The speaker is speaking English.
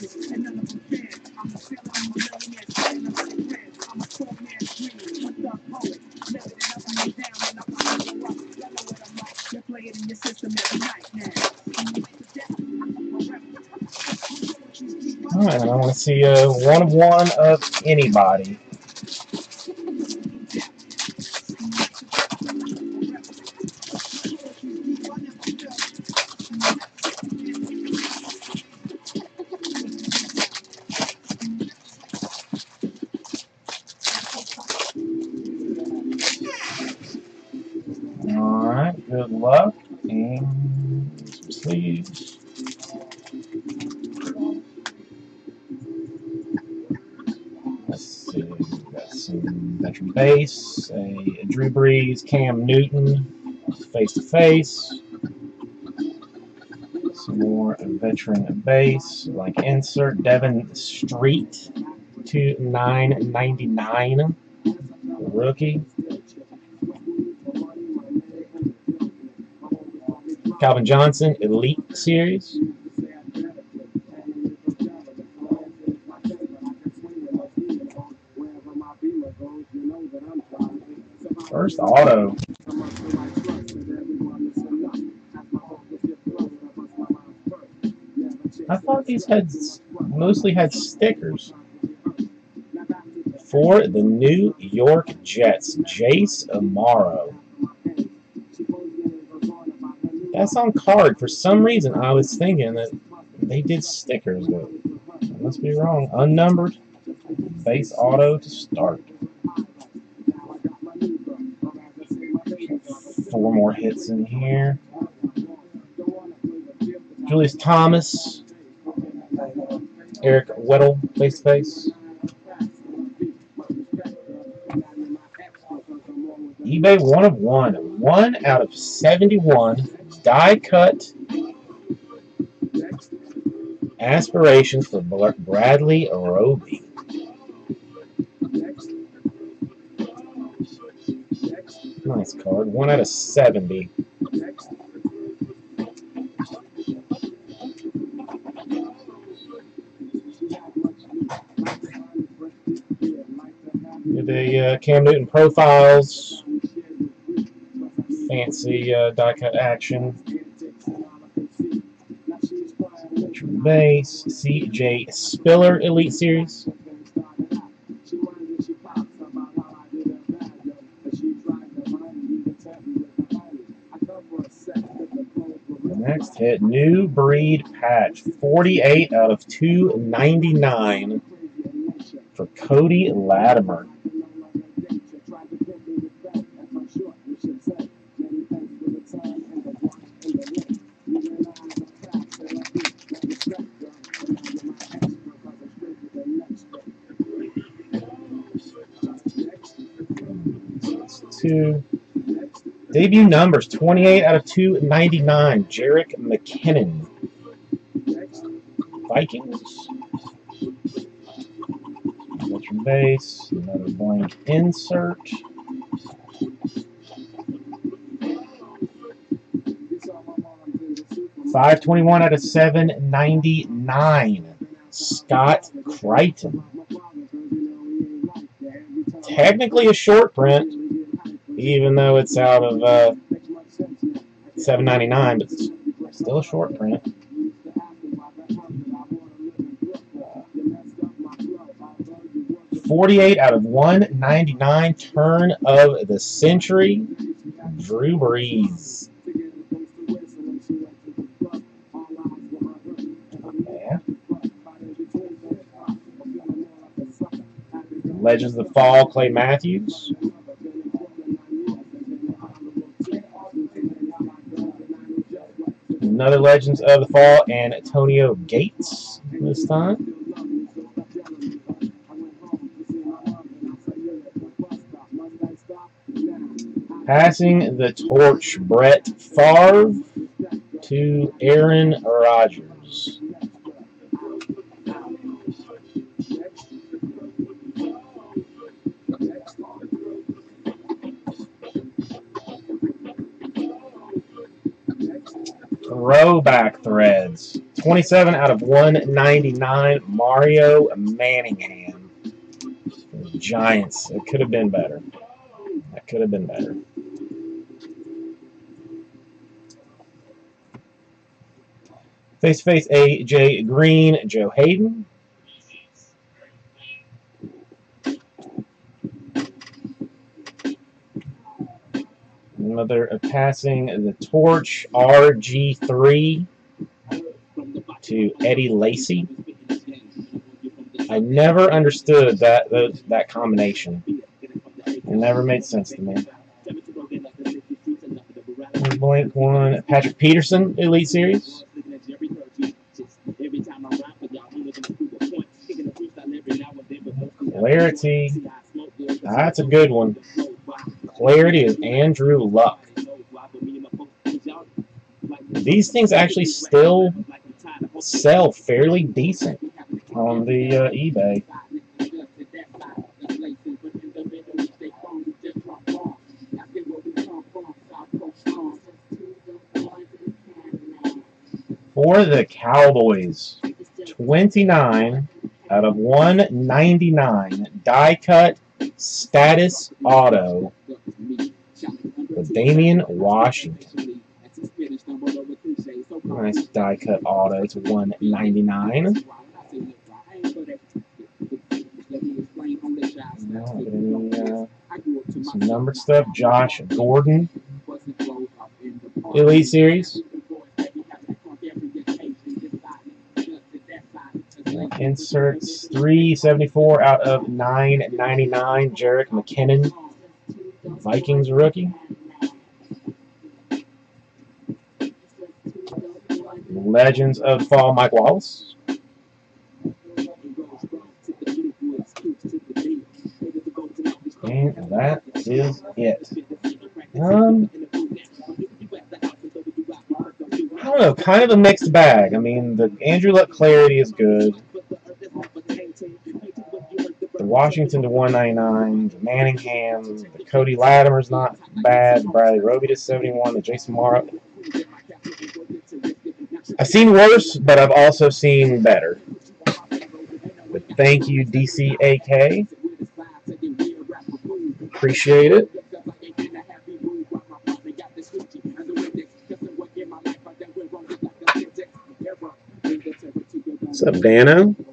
Alright, I want to see a one-of-one of anybody. Base, a Drew Brees, Cam Newton, face-to-face. Some more veteran base, like insert Devon Street, 2/999, rookie. Calvin Johnson, Elite Series. First auto. I thought these heads mostly had stickers. For the New York Jets, Jace Amaro. That's on card. For some reason, I was thinking that they did stickers, but I must be wrong. Unnumbered, base auto to start. Four more hits in here. Julius Thomas. Eric Weddle, face-to-face. eBay 1/1. 1/71. Die-cut aspirations for Bradley Roby. Nice card. 1/70. The Cam Newton profiles. Fancy die-cut action. Base. CJ Spiller Elite Series. Next hit, new breed patch, 48/299 for Cody Latimer. Two. Debut numbers, 28/299, Jerick McKinnon. Vikings. Veteran base, another blank insert. $521/799, Scott Crichton. Technically a short print, even though it's out of $7.99, but it's still a short print. $48/199, turn of the century, Drew Brees. Yeah. Legends of the Fall, Clay Matthews. Another Legends of the Fall, and Antonio Gates this time. Passing the torch, Brett Favre to Aaron Rodgers. Throwback threads. 27 out of 199, Mario Manningham. Giants. It could have been better. That could have been better. Face-to-face AJ Green, Joe Hayden. Another passing the torch, RG3 to Eddie Lacy. I never understood that combination. It never made sense to me. Blank one, Patrick Peterson, Elite Series. Clarity. That's a good one. Clarity is Andrew Luck. These things actually still sell fairly decent on the eBay. For the Cowboys, 29 out of 199, die-cut status auto with Damien Washington. Nice die-cut auto to 199. Some numbered stuff. Josh Gordon, Elite Series. Inserts 374 out of 999, Jerick McKinnon, Vikings rookie. Legends of Fall, Mike Wallace. And that is it. I don't know, kind of a mixed bag. I mean, the Andrew Luck clarity is good. The Washington to 199, the Manningham, the Cody Latimer's not bad, Bradley Roby to 71, the Jace Amaro. I've seen worse, but I've also seen better. But thank you, DCAK. Appreciate it. What's up, Dano?